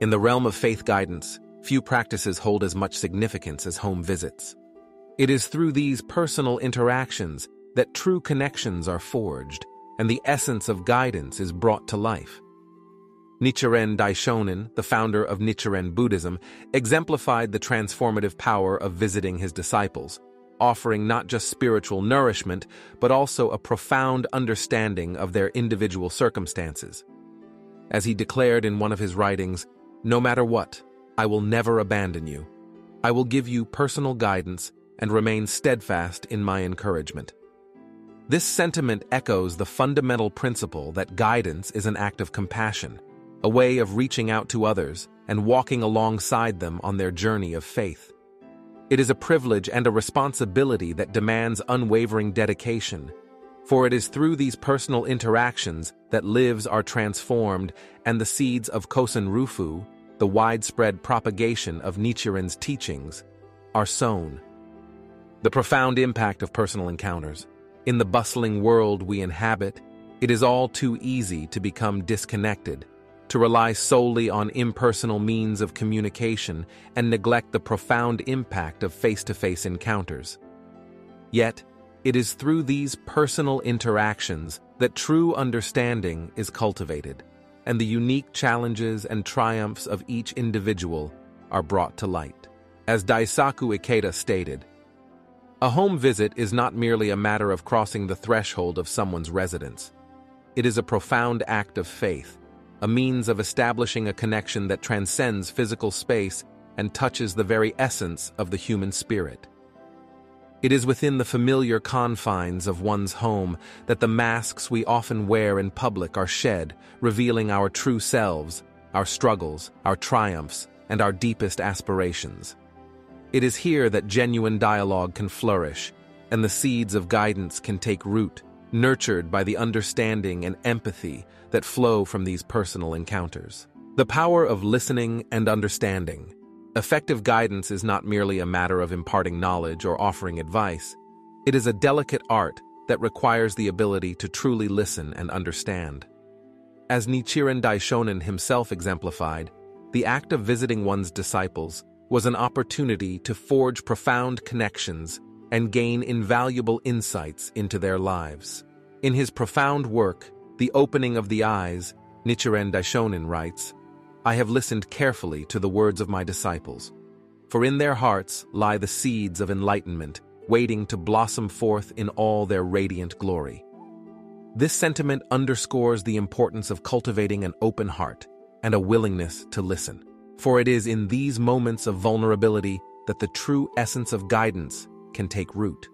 In the realm of faith guidance, few practices hold as much significance as home visits. It is through these personal interactions that true connections are forged and the essence of guidance is brought to life. Nichiren Daishonin, the founder of Nichiren Buddhism, exemplified the transformative power of visiting his disciples, offering not just spiritual nourishment, but also a profound understanding of their individual circumstances. As he declared in one of his writings, "No matter what, I will never abandon you. I will give you personal guidance and remain steadfast in my encouragement." This sentiment echoes the fundamental principle that guidance is an act of compassion, a way of reaching out to others and walking alongside them on their journey of faith. It is a privilege and a responsibility that demands unwavering dedication, for it is through these personal interactions that lives are transformed and the seeds of Kosen Rufu, the widespread propagation of Nichiren's teachings, are sown. The profound impact of personal encounters. In the bustling world we inhabit, it is all too easy to become disconnected, to rely solely on impersonal means of communication and neglect the profound impact of face-to-face encounters. Yet, it is through these personal interactions that true understanding is cultivated, and the unique challenges and triumphs of each individual are brought to light. As Daisaku Ikeda stated, "A home visit is not merely a matter of crossing the threshold of someone's residence. It is a profound act of faith, a means of establishing a connection that transcends physical space and touches the very essence of the human spirit." It is within the familiar confines of one's home that the masks we often wear in public are shed, revealing our true selves, our struggles, our triumphs, and our deepest aspirations. It is here that genuine dialogue can flourish, and the seeds of guidance can take root, nurtured by the understanding and empathy that flow from these personal encounters. The power of listening and understanding. Effective guidance is not merely a matter of imparting knowledge or offering advice. It is a delicate art that requires the ability to truly listen and understand. As Nichiren Daishonin himself exemplified, the act of visiting one's disciples was an opportunity to forge profound connections and gain invaluable insights into their lives. In his profound work, The Opening of the Eyes, Nichiren Daishonin writes, "I have listened carefully to the words of my disciples, for in their hearts lie the seeds of enlightenment, waiting to blossom forth in all their radiant glory." This sentiment underscores the importance of cultivating an open heart and a willingness to listen, for it is in these moments of vulnerability that the true essence of guidance can take root.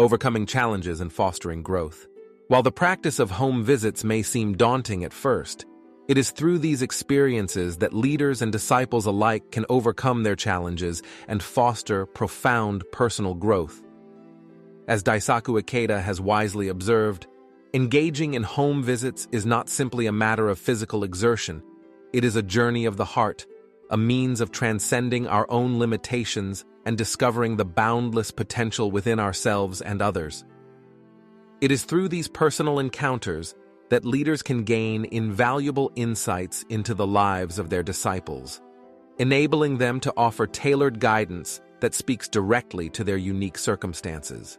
Overcoming challenges and fostering growth. While the practice of home visits may seem daunting at first, it is through these experiences that leaders and disciples alike can overcome their challenges and foster profound personal growth. As Daisaku Ikeda has wisely observed, "Engaging in home visits is not simply a matter of physical exertion. It is a journey of the heart, a means of transcending our own limitations and discovering the boundless potential within ourselves and others." It is through these personal encounters that leaders can gain invaluable insights into the lives of their disciples, enabling them to offer tailored guidance that speaks directly to their unique circumstances.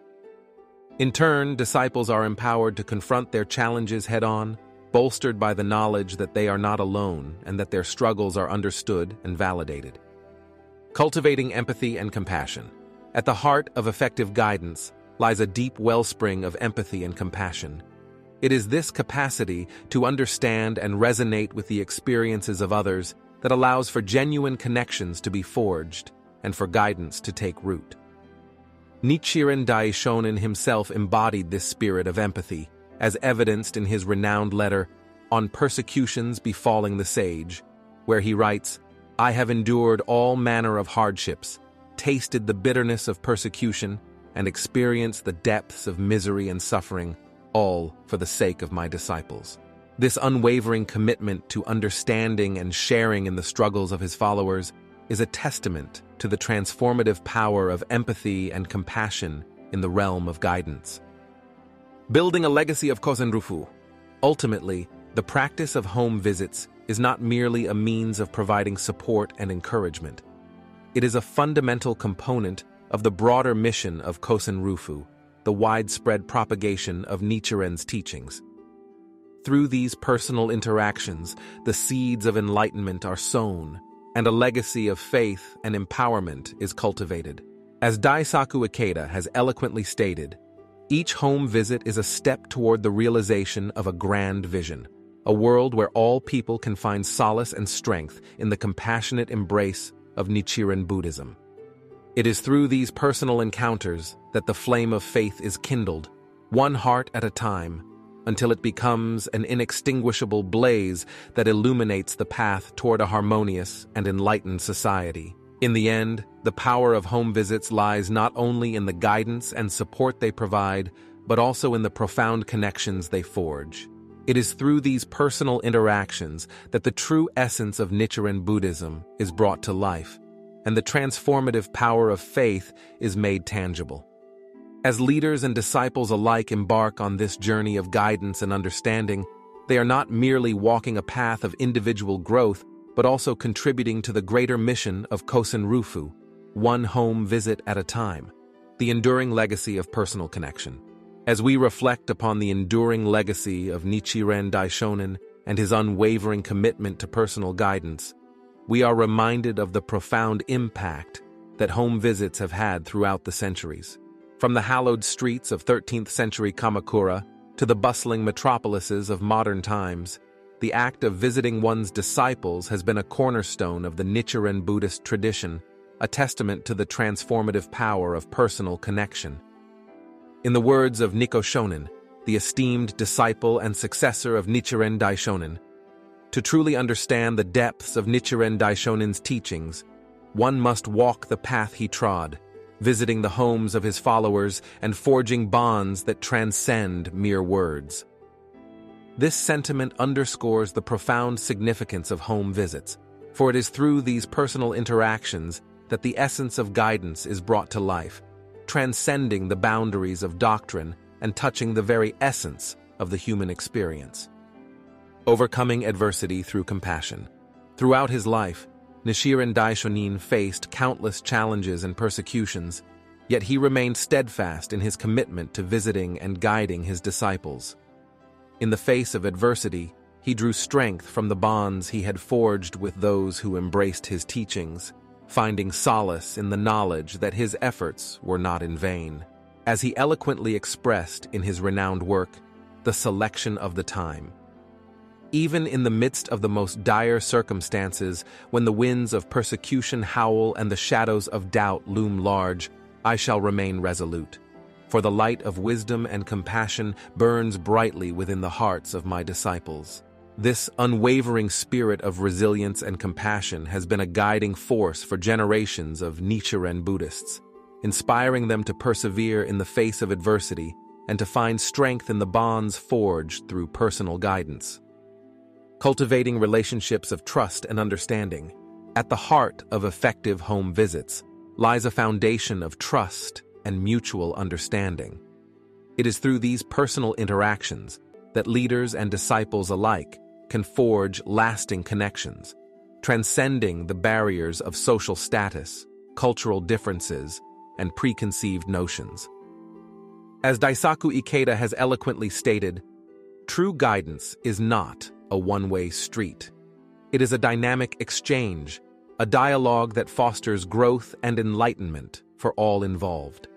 In turn, disciples are empowered to confront their challenges head-on, bolstered by the knowledge that they are not alone and that their struggles are understood and validated. Cultivating empathy and compassion. At the heart of effective guidance lies a deep wellspring of empathy and compassion. It is this capacity to understand and resonate with the experiences of others that allows for genuine connections to be forged and for guidance to take root. Nichiren Daishonin himself embodied this spirit of empathy, as evidenced in his renowned letter, On Persecutions Befalling the Sage, where he writes, "I have endured all manner of hardships, tasted the bitterness of persecution, and experienced the depths of misery and suffering, all for the sake of my disciples." This unwavering commitment to understanding and sharing in the struggles of his followers is a testament to the transformative power of empathy and compassion in the realm of guidance. Building a legacy of Kosen Rufu. Ultimately, the practice of home visits is not merely a means of providing support and encouragement. It is a fundamental component of the broader mission of Kosen Rufu, the widespread propagation of Nichiren's teachings. Through these personal interactions, the seeds of enlightenment are sown, and a legacy of faith and empowerment is cultivated. As Daisaku Ikeda has eloquently stated, each home visit is a step toward the realization of a grand vision, a world where all people can find solace and strength in the compassionate embrace of Nichiren Buddhism. It is through these personal encounters that the flame of faith is kindled, one heart at a time, until it becomes an inextinguishable blaze that illuminates the path toward a harmonious and enlightened society. In the end, the power of home visits lies not only in the guidance and support they provide, but also in the profound connections they forge. It is through these personal interactions that the true essence of Nichiren Buddhism is brought to life, and the transformative power of faith is made tangible. As leaders and disciples alike embark on this journey of guidance and understanding, they are not merely walking a path of individual growth, but also contributing to the greater mission of Kosen Rufu, one home visit at a time, the enduring legacy of personal connection. As we reflect upon the enduring legacy of Nichiren Daishonin and his unwavering commitment to personal guidance, we are reminded of the profound impact that home visits have had throughout the centuries. From the hallowed streets of 13th century Kamakura to the bustling metropolises of modern times, the act of visiting one's disciples has been a cornerstone of the Nichiren Buddhist tradition, a testament to the transformative power of personal connection. In the words of Nikko Shonen, the esteemed disciple and successor of Nichiren Daishonin, to truly understand the depths of Nichiren Daishonin's teachings, one must walk the path he trod, visiting the homes of his followers and forging bonds that transcend mere words. This sentiment underscores the profound significance of home visits, for it is through these personal interactions that the essence of guidance is brought to life, transcending the boundaries of doctrine and touching the very essence of the human experience. Overcoming adversity through compassion. Throughout his life, Nichiren Daishonin faced countless challenges and persecutions, yet he remained steadfast in his commitment to visiting and guiding his disciples. In the face of adversity, he drew strength from the bonds he had forged with those who embraced his teachings, finding solace in the knowledge that his efforts were not in vain. As he eloquently expressed in his renowned work, The Selection of the Time, even in the midst of the most dire circumstances, when the winds of persecution howl and the shadows of doubt loom large, I shall remain resolute, for the light of wisdom and compassion burns brightly within the hearts of my disciples. This unwavering spirit of resilience and compassion has been a guiding force for generations of Nichiren Buddhists, inspiring them to persevere in the face of adversity and to find strength in the bonds forged through personal guidance. Cultivating relationships of trust and understanding. At the heart of effective home visits lies a foundation of trust and mutual understanding. It is through these personal interactions that leaders and disciples alike can forge lasting connections, transcending the barriers of social status, cultural differences, and preconceived notions. As Daisaku Ikeda has eloquently stated, true guidance is not a one-way street. It is a dynamic exchange, a dialogue that fosters growth and enlightenment for all involved.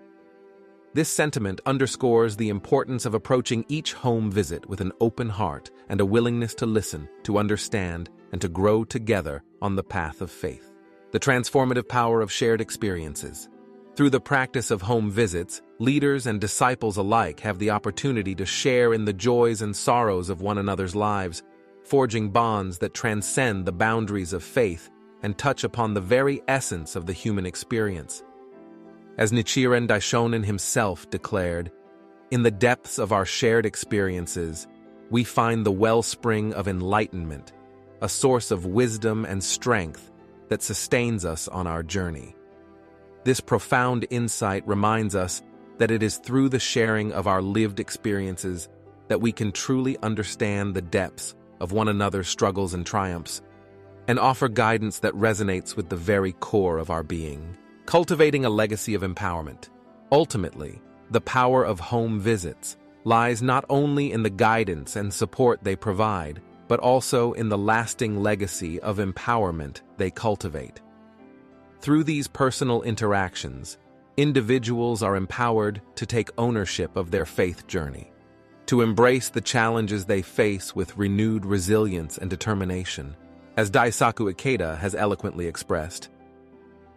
This sentiment underscores the importance of approaching each home visit with an open heart and a willingness to listen, to understand, and to grow together on the path of faith. The transformative power of shared experiences. Through the practice of home visits, leaders and disciples alike have the opportunity to share in the joys and sorrows of one another's lives, forging bonds that transcend the boundaries of faith and touch upon the very essence of the human experience. As Nichiren Daishonin himself declared, "In the depths of our shared experiences, we find the wellspring of enlightenment, a source of wisdom and strength that sustains us on our journey." This profound insight reminds us that it is through the sharing of our lived experiences that we can truly understand the depths of one another's struggles and triumphs, and offer guidance that resonates with the very core of our being, cultivating a legacy of empowerment. Ultimately, the power of home visits lies not only in the guidance and support they provide, but also in the lasting legacy of empowerment they cultivate. Through these personal interactions, individuals are empowered to take ownership of their faith journey, to embrace the challenges they face with renewed resilience and determination. As Daisaku Ikeda has eloquently expressed,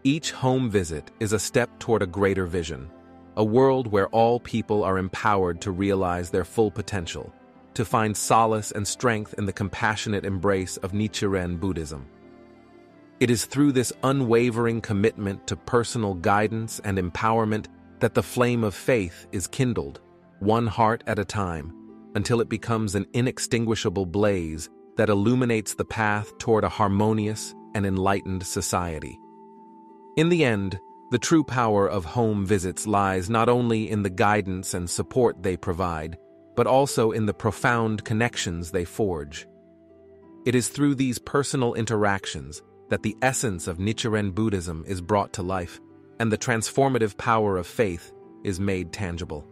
each home visit is a step toward a greater vision, a world where all people are empowered to realize their full potential, to find solace and strength in the compassionate embrace of Nichiren Buddhism. It is through this unwavering commitment to personal guidance and empowerment that the flame of faith is kindled, one heart at a time, until it becomes an inextinguishable blaze that illuminates the path toward a harmonious and enlightened society. In the end, the true power of home visits lies not only in the guidance and support they provide, but also in the profound connections they forge. It is through these personal interactions that the essence of Nichiren Buddhism is brought to life, and the transformative power of faith is made tangible.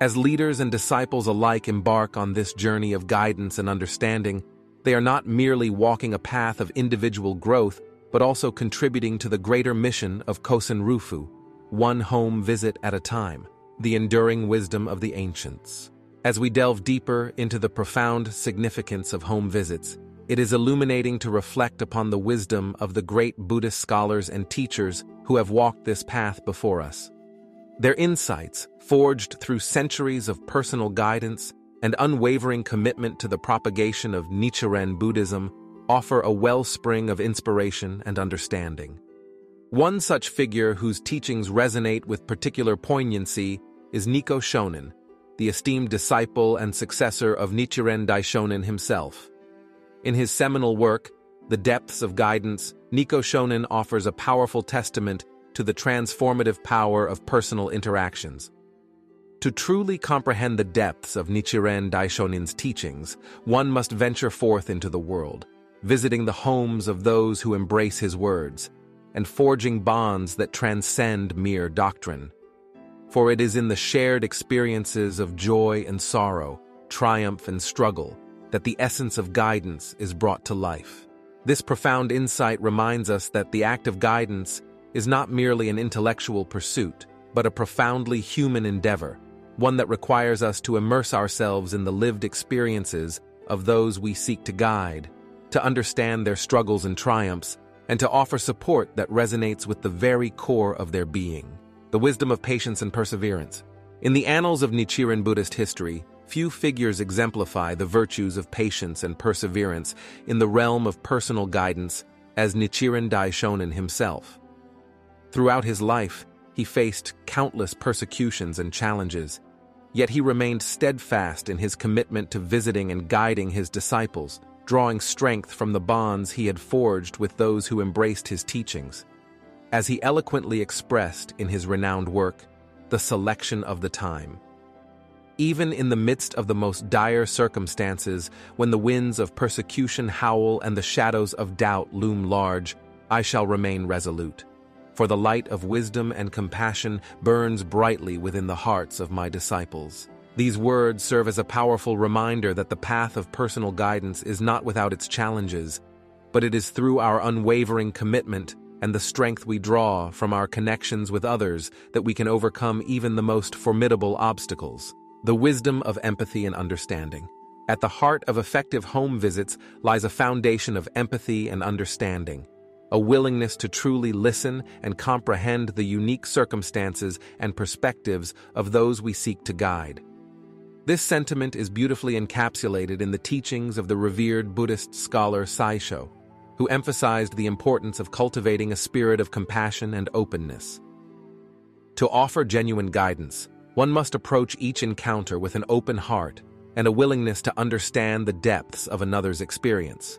As leaders and disciples alike embark on this journey of guidance and understanding, they are not merely walking a path of individual growth, but also contributing to the greater mission of Kosen Rufu, one home visit at a time, the enduring wisdom of the ancients. As we delve deeper into the profound significance of home visits, it is illuminating to reflect upon the wisdom of the great Buddhist scholars and teachers who have walked this path before us. Their insights, forged through centuries of personal guidance and unwavering commitment to the propagation of Nichiren Buddhism, offer a wellspring of inspiration and understanding. One such figure whose teachings resonate with particular poignancy is Nikko Shonen, the esteemed disciple and successor of Nichiren Daishonin himself. In his seminal work, The Depths of Guidance, Nikko Shonen offers a powerful testament to the transformative power of personal interactions. To truly comprehend the depths of Nichiren Daishonin's teachings, one must venture forth into the world, visiting the homes of those who embrace his words, and forging bonds that transcend mere doctrine. For it is in the shared experiences of joy and sorrow, triumph and struggle, that the essence of guidance is brought to life. This profound insight reminds us that the act of guidance is not merely an intellectual pursuit, but a profoundly human endeavor, one that requires us to immerse ourselves in the lived experiences of those we seek to guide, to understand their struggles and triumphs, and to offer support that resonates with the very core of their being, the wisdom of patience and perseverance. In the annals of Nichiren Buddhist history, few figures exemplify the virtues of patience and perseverance in the realm of personal guidance as Nichiren Daishonin himself. Throughout his life, he faced countless persecutions and challenges, yet he remained steadfast in his commitment to visiting and guiding his disciples, drawing strength from the bonds he had forged with those who embraced his teachings. As he eloquently expressed in his renowned work, The Selection of the Time, even in the midst of the most dire circumstances, when the winds of persecution howl and the shadows of doubt loom large, I shall remain resolute. For the light of wisdom and compassion burns brightly within the hearts of my disciples. These words serve as a powerful reminder that the path of personal guidance is not without its challenges, but it is through our unwavering commitment and the strength we draw from our connections with others that we can overcome even the most formidable obstacles. The wisdom of empathy and understanding. At the heart of effective home visits lies a foundation of empathy and understanding, a willingness to truly listen and comprehend the unique circumstances and perspectives of those we seek to guide. This sentiment is beautifully encapsulated in the teachings of the revered Buddhist scholar Saisho, who emphasized the importance of cultivating a spirit of compassion and openness. To offer genuine guidance, one must approach each encounter with an open heart and a willingness to understand the depths of another's experience.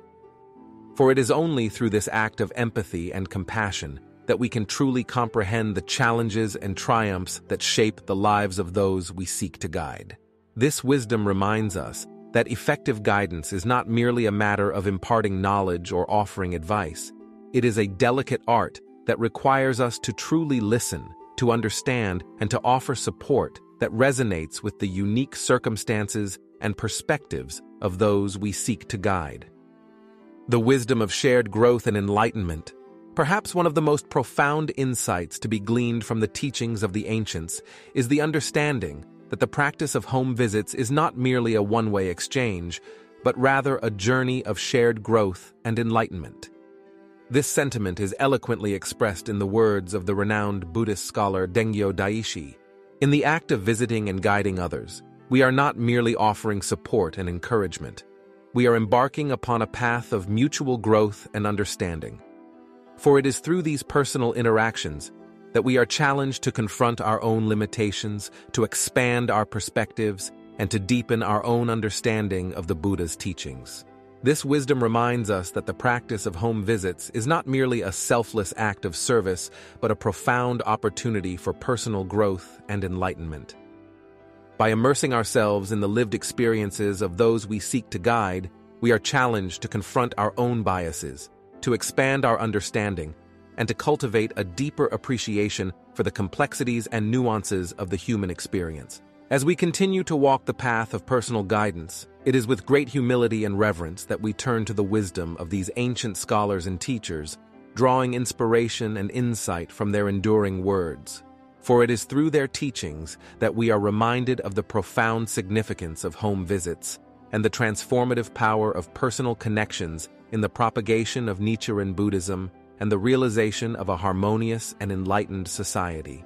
For it is only through this act of empathy and compassion that we can truly comprehend the challenges and triumphs that shape the lives of those we seek to guide. This wisdom reminds us that effective guidance is not merely a matter of imparting knowledge or offering advice. It is a delicate art that requires us to truly listen, to understand, and to offer support that resonates with the unique circumstances and perspectives of those we seek to guide. The wisdom of shared growth and enlightenment, perhaps one of the most profound insights to be gleaned from the teachings of the ancients, is the understanding that the practice of home visits is not merely a one-way exchange, but rather a journey of shared growth and enlightenment. This sentiment is eloquently expressed in the words of the renowned Buddhist scholar Dengyo Daishi. In the act of visiting and guiding others, we are not merely offering support and encouragement. We are embarking upon a path of mutual growth and understanding. For it is through these personal interactions that we are challenged to confront our own limitations, to expand our perspectives, and to deepen our own understanding of the Buddha's teachings. This wisdom reminds us that the practice of home visits is not merely a selfless act of service, but a profound opportunity for personal growth and enlightenment. By immersing ourselves in the lived experiences of those we seek to guide, we are challenged to confront our own biases, to expand our understanding, and to cultivate a deeper appreciation for the complexities and nuances of the human experience. As we continue to walk the path of personal guidance, it is with great humility and reverence that we turn to the wisdom of these ancient scholars and teachers, drawing inspiration and insight from their enduring words. For it is through their teachings that we are reminded of the profound significance of home visits and the transformative power of personal connections in the propagation of Nichiren Buddhism and the realization of a harmonious and enlightened society.